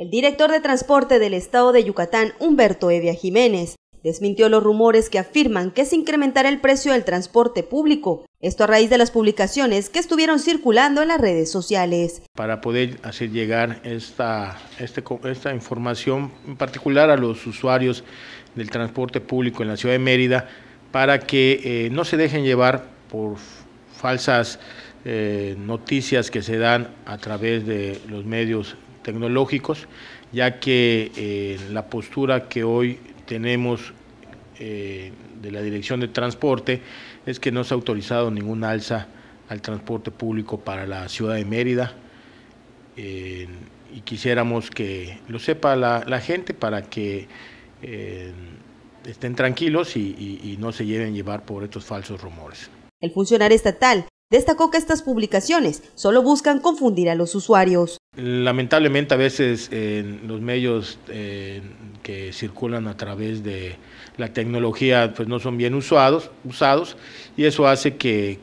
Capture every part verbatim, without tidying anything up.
El director de Transporte del Estado de Yucatán, Humberto Evia Jiménez, desmintió los rumores que afirman que se incrementará el precio del transporte público. Esto a raíz de las publicaciones que estuvieron circulando en las redes sociales. Para poder hacer llegar esta, este, esta información en particular a los usuarios del transporte público en la ciudad de Mérida, para que eh, no se dejen llevar por falsas eh, noticias que se dan a través de los medios tecnológicos, ya que eh, la postura que hoy tenemos eh, de la Dirección de Transporte es que no se ha autorizado ningún alza al transporte público para la ciudad de Mérida eh, y quisiéramos que lo sepa la, la gente para que eh, estén tranquilos y, y, y no se lleven llevar por estos falsos rumores. El funcionario estatal destacó que estas publicaciones solo buscan confundir a los usuarios. Lamentablemente a veces eh, los medios eh, que circulan a través de la tecnología pues no son bien usados, usados y eso hace que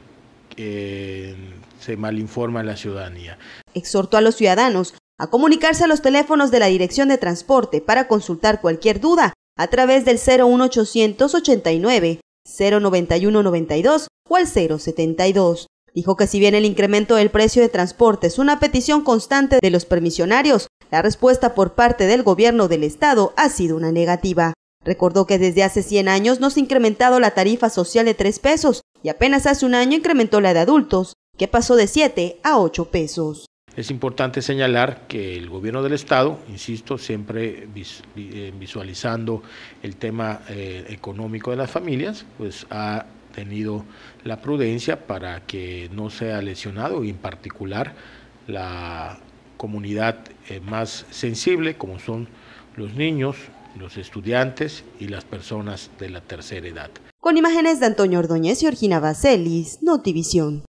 eh, se malinforma a la ciudadanía. Exhortó a los ciudadanos a comunicarse a los teléfonos de la Dirección de Transporte para consultar cualquier duda a través del cero uno ochocientos ochenta y nueve, cero noventa y uno noventa y dos o al cero setenta y dos. Dijo que si bien el incremento del precio de transporte es una petición constante de los permisionarios, la respuesta por parte del gobierno del estado ha sido una negativa. Recordó que desde hace cien años no se ha incrementado la tarifa social de tres pesos y apenas hace un año incrementó la de adultos, que pasó de siete a ocho pesos. Es importante señalar que el gobierno del estado, insisto, siempre visualizando el tema eh, económico de las familias, pues ha tenido la prudencia para que no sea lesionado y en particular la comunidad más sensible como son los niños, los estudiantes y las personas de la tercera edad. Con imágenes de Antonio Ordoñez y Georgina Vazelis, NotiVisión.